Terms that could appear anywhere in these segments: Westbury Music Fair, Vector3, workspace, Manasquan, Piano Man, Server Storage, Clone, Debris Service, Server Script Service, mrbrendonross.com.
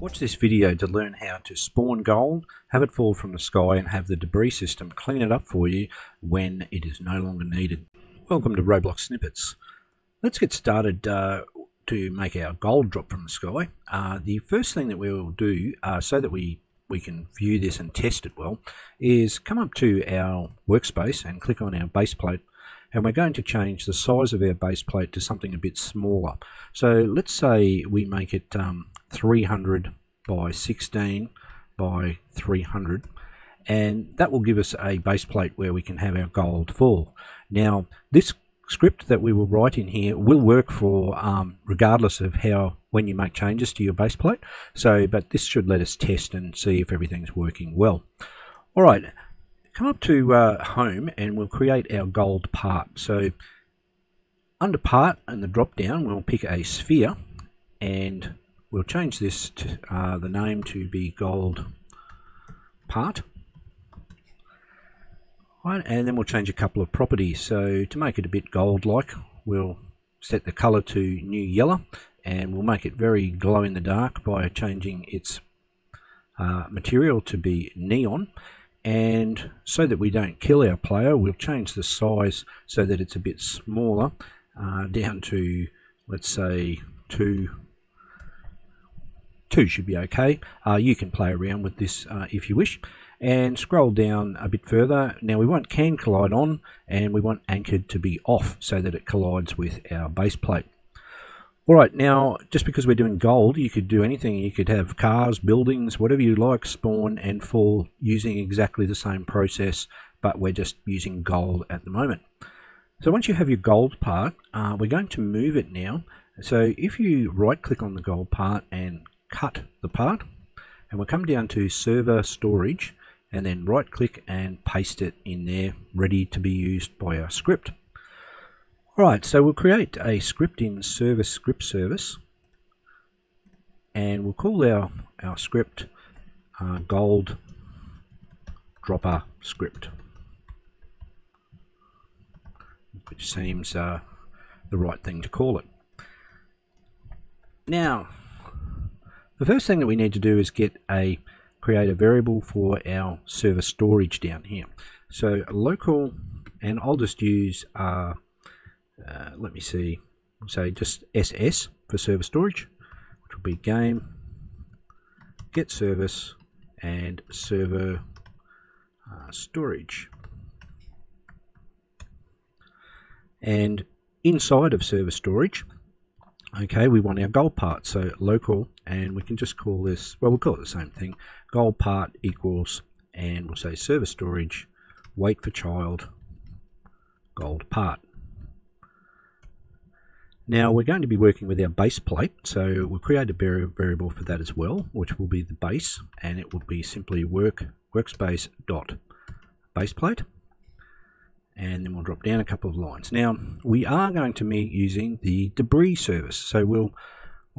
Watch this video to learn how to spawn gold, have it fall from the sky, and have the debris system clean it up for you when it is no longer needed. Welcome to Roblox Snippets. Let's get started to make our gold drop from the sky. The first thing that we will do so that we can view this and test it well is come up to our workspace and click on our base plate. And we're going to change the size of our base plate to something a bit smaller. So let's say we make it 300 by 16 by 300, and that will give us a base plate where we can have our gold fall. Now this script that we will write in here will work for regardless of when you make changes to your base plate. So, but this should let us test and see if everything's working well. All right. Come up to home and we'll create our gold part. So under part and the drop down, we'll pick a sphere and we'll change this to the name to be gold part. Right, and then we'll change a couple of properties. So to make it a bit gold like, we'll set the color to new yellow, and we'll make it very glow in the dark by changing its material to be neon. And so that we don't kill our player, we'll change the size so that it's a bit smaller, down to, let's say, 2. 2 should be okay. You can play around with this if you wish. And scroll down a bit further. Now we want can collide on, and we want anchored to be off so that it collides with our base plate. Alright, now just because we're doing gold, you could do anything. You could have cars, buildings, whatever you like, spawn and fall using exactly the same process, but we're just using gold at the moment. So once you have your gold part, we're going to move it now. So if you right click on the gold part and cut the part, and we'll come down to Server Storage, and then right click and paste it in there, ready to be used by our script. Alright, so we'll create a script in Server Script Service, and we'll call our script Gold Dropper Script, which seems the right thing to call it. Now, the first thing that we need to do is create a variable for our server storage down here. So local, and I'll just use let me see, say just SS for server storage, which will be game, get service, and server storage. And inside of server storage, okay, we want our gold part, so local, and we can just call this, well, we'll call it the same thing, gold part equals, and we'll say server storage, wait for child, gold part. Now we're going to be working with our base plate, so we'll create a variable for that as well, which will be the base, and it will be simply workspace dot base plate, and then we'll drop down a couple of lines. Now we are going to be using the debris service, so we'll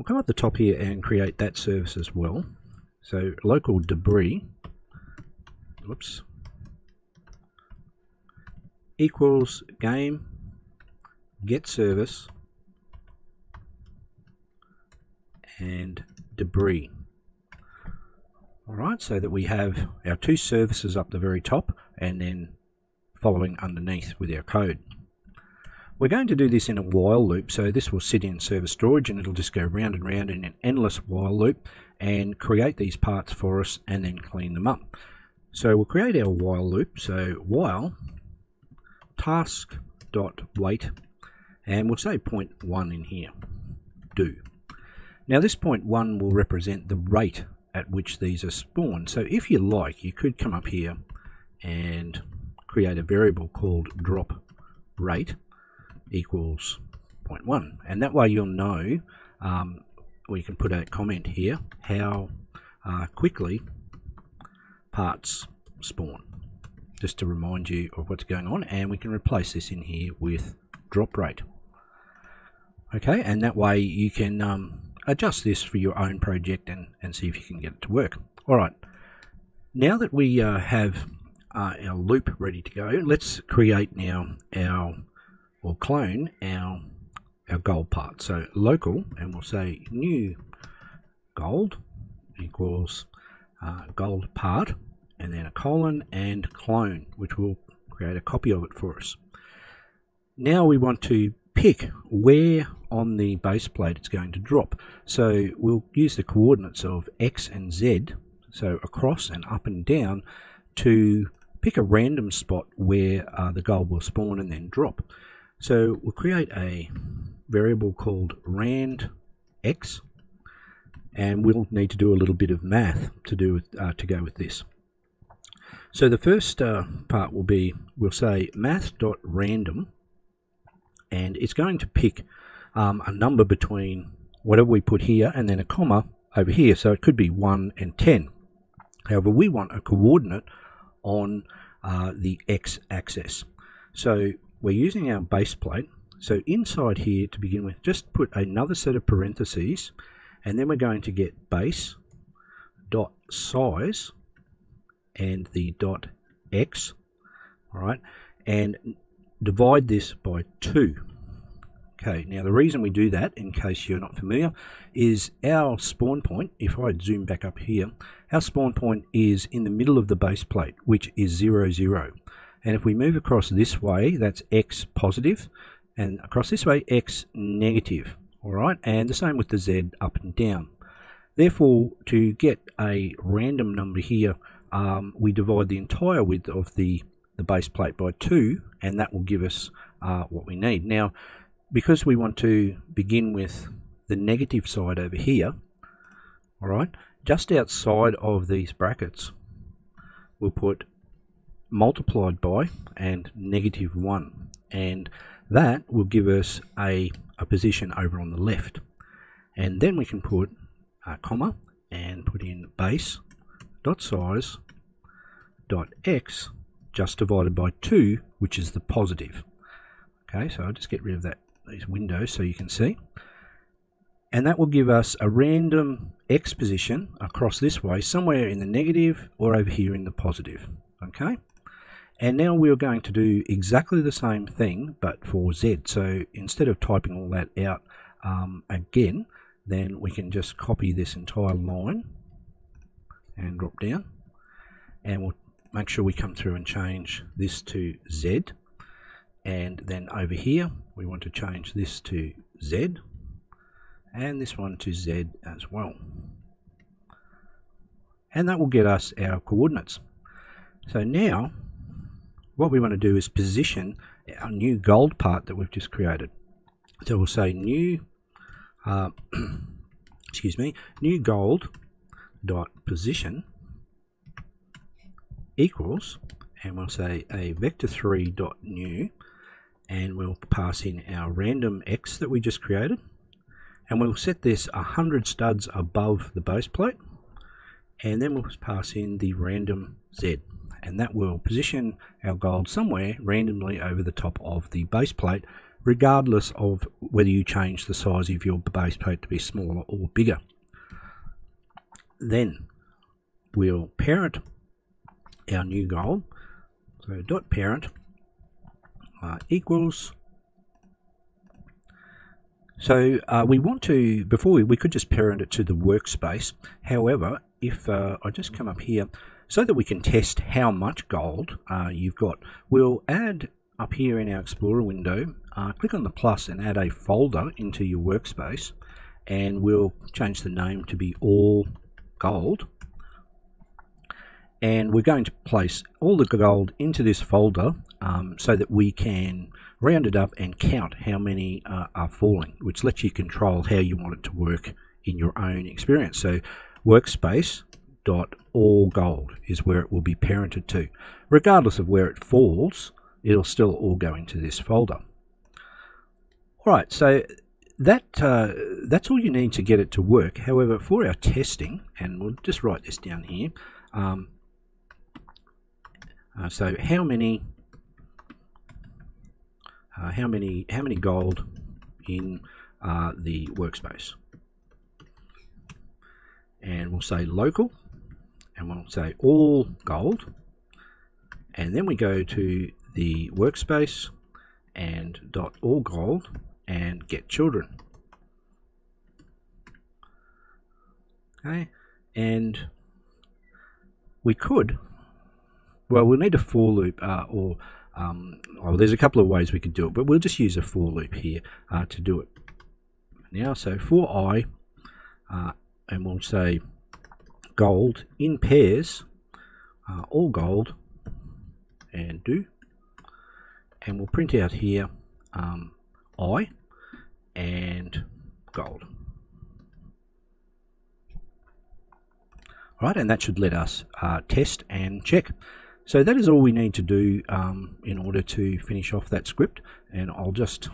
come up the top here and create that service as well. So local debris, whoops, equals game get service and debris. Alright, so that we have our two services up the very top and then following underneath with our code. We're going to do this in a while loop, so this will sit in server storage and it'll just go round and round in an endless while loop and create these parts for us and then clean them up. So we'll create our while loop, so while task.wait, and we'll say 0.1 in here, do. Now this 0.1 will represent the rate at which these are spawned. So if you like, you could come up here and create a variable called drop rate equals 0.1. And that way you'll know, we can put a comment here, how quickly parts spawn, just to remind you of what's going on. And we can replace this in here with drop rate. Okay, and that way you can adjust this for your own project and see if you can get it to work. Alright, now that we have our loop ready to go, let's create now our, or clone our our gold part. So local, and we'll say new gold equals gold part, and then a colon and clone, which will create a copy of it for us. Now we want to pick where on the base plate it's going to drop. So we'll use the coordinates of X and Z, so across and up and down, to pick a random spot where the gold will spawn and then drop. So we'll create a variable called randX, and we'll need to do a little bit of math to do with, to go with this. So the first part will be, we'll say math.random, and it's going to pick a number between whatever we put here and then a comma over here, so it could be 1 and 10. However, we want a coordinate on the x-axis. So we're using our base plate. So inside here, to begin with, just put another set of parentheses, and then we're going to get base dot size and the dot x, all right, and divide this by 2. Okay, now the reason we do that, in case you're not familiar, is our spawn point, if I zoom back up here, our spawn point is in the middle of the base plate, which is 0, 0. And if we move across this way, that's x positive, and across this way, x negative, all right, and the same with the z up and down. Therefore, to get a random number here, we divide the entire width of the base plate by 2, and that will give us what we need. Now, because we want to begin with the negative side over here, all right, just outside of these brackets, we'll put multiplied by and negative 1, and that will give us a position over on the left. And then we can put a comma and put in base dot size dot x just divided by 2, which is the positive. Okay, so I'll just get rid of that, these windows, so you can see. And that will give us a random x position across this way, somewhere in the negative or over here in the positive. Okay, and now we're going to do exactly the same thing, but for z. So instead of typing all that out again, then we can just copy this entire line and drop down, and we'll make sure we come through and change this to Z, and then over here we want to change this to Z, and this one to Z as well, and that will get us our coordinates. So now what we want to do is position our new gold part that we've just created. So we'll say new excuse me, new gold dot position equals, and we'll say a vector3 dot new, and we'll pass in our random x that we just created, and we'll set this 100 studs above the base plate, and then we'll pass in the random z, and that will position our gold somewhere randomly over the top of the base plate, regardless of whether you change the size of your base plate to be smaller or bigger. Then we'll parent our new gold, so dot parent equals. So we want to, before we could just parent it to the workspace. However, if I just come up here, so that we can test how much gold you've got, we'll add up here in our Explorer window, click on the plus and add a folder into your workspace, and we'll change the name to be all gold. And we're going to place all the gold into this folder so that we can round it up and count how many are falling, which lets you control how you want it to work in your own experience. So workspace.allgold is where it will be parented to. Regardless of where it falls, it'll still all go into this folder. All right, so that's all you need to get it to work. However, for our testing, and we'll just write this down here, so how many gold in the workspace, and we'll say local, and we'll say all gold, and then we go to the workspace and dot all gold, and get children. Okay, and we could, well, we'll need a for loop or there's a couple of ways we could do it, but we'll just use a for loop here to do it. Now, so for I, and we'll say gold in pairs, all gold, and do, and we'll print out here I and gold. Right, and that should let us test and check. So that is all we need to do in order to finish off that script, and I'll just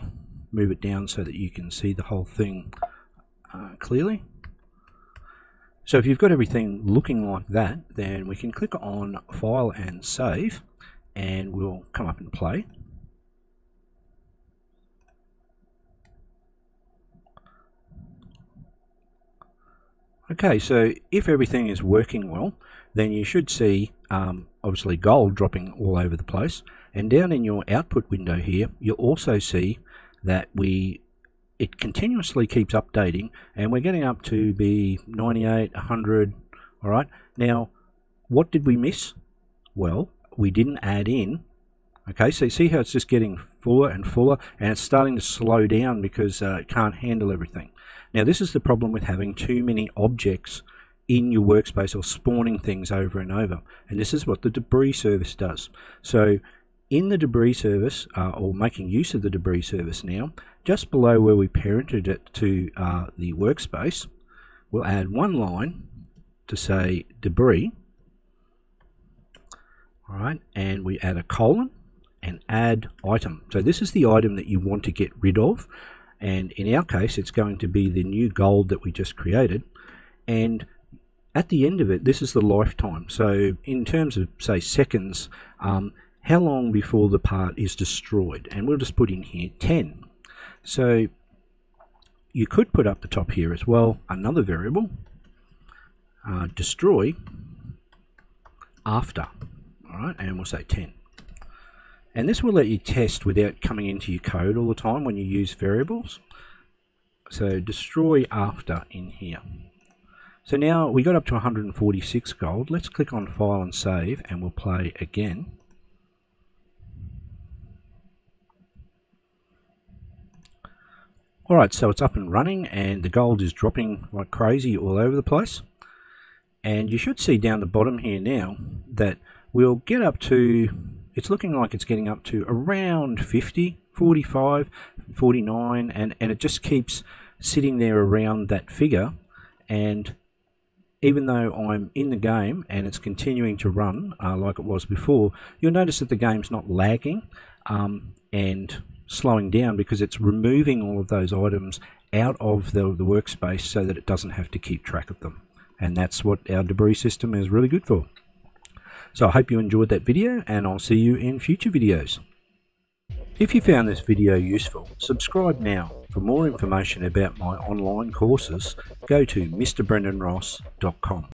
move it down so that you can see the whole thing clearly. So if you've got everything looking like that, then we can click on File and Save, and we'll come up and play. Okay, so if everything is working well, then you should see obviously gold dropping all over the place, and down in your output window here you'll also see that it continuously keeps updating, and we're getting up to be 98, 100. All right, now what did we miss? Well, we didn't add in. Okay, so you see how it's just getting fuller and fuller, and it's starting to slow down because it can't handle everything. Now, this is the problem with having too many objects in your workspace or spawning things over and over, and this is what the debris service does. So in the debris service, or making use of the debris service now, just below where we parented it to the workspace, we'll add one line to say debris. All right, and we add a colon and add item. So this is the item that you want to get rid of, and in our case it's going to be the new gold that we just created. And at the end of it, this is the lifetime. So in terms of, say, seconds, how long before the part is destroyed, and we'll just put in here 10. So you could put up the top here as well another variable, destroy after. All right, and we'll say 10. And this will let you test without coming into your code all the time when you use variables. So destroy after in here. So now we got up to 146 gold. Let's click on File and Save, and we'll play again. All right, so it's up and running, and the gold is dropping like crazy all over the place. And you should see down the bottom here now that we'll get up to, it's looking like it's getting up to around 50, 45, 49, and it just keeps sitting there around that figure. And even though I'm in the game and it's continuing to run like it was before, you'll notice that the game's not lagging and slowing down, because it's removing all of those items out of the workspace so that it doesn't have to keep track of them. And that's what our debris system is really good for. So I hope you enjoyed that video, and I'll see you in future videos. If you found this video useful, subscribe now. For more information about my online courses, go to mrbrendonross.com.